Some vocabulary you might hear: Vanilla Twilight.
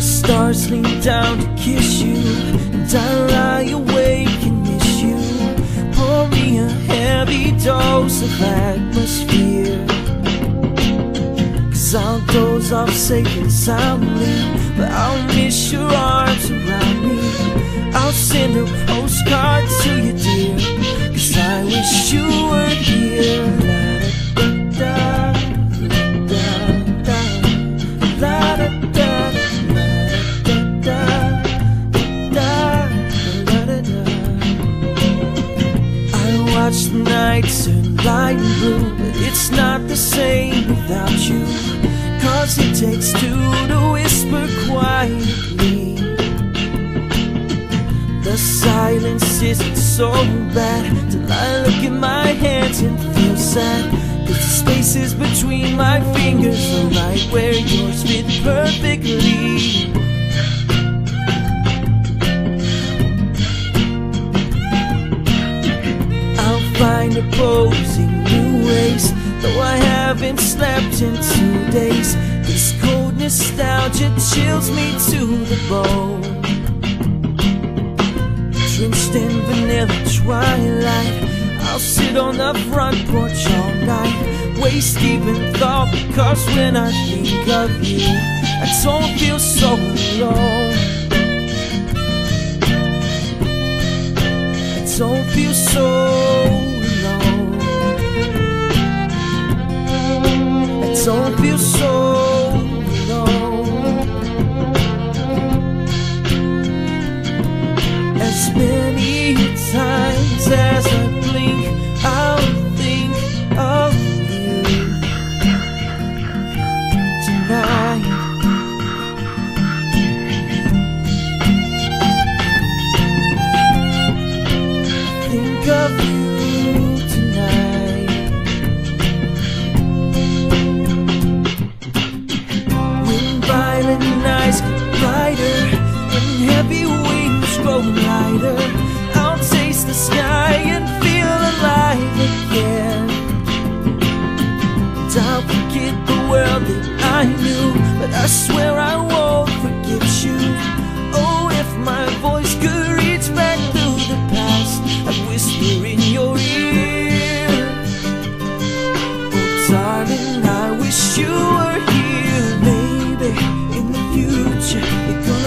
The stars lean down to kiss you, and I lie awake and miss you. Pour me a heavy dose of atmosphere, 'cause I'll doze off safe and soundly, but I'll miss your arms around me. I'll send a postcard to you, dear, 'cause I wish you were here. The nights are light and blue, but it's not the same without you, 'cause it takes two to whisper quietly. The silence isn't so bad till I look at my hands and feel sad, 'cause the spaces between my fingers are right where yours fit perfectly. Find opposing new ways, though I haven't slept in 2 days. This cold nostalgia chills me to the bone, drenched in vanilla twilight. I'll sit on the front porch all night, waist deep in thought, because when I think of you, I don't feel so alone. I don't feel so alone. Don't feel so alone. As many times as I blink, I'll think of you tonight. Think of you. I'll taste the sky and feel alive again, and I'll forget the world that I knew, but I swear I won't forget you. Oh, if my voice could reach back through the past, I'd whisper in your ear. Oh, darling, I wish you were here. Maybe in the future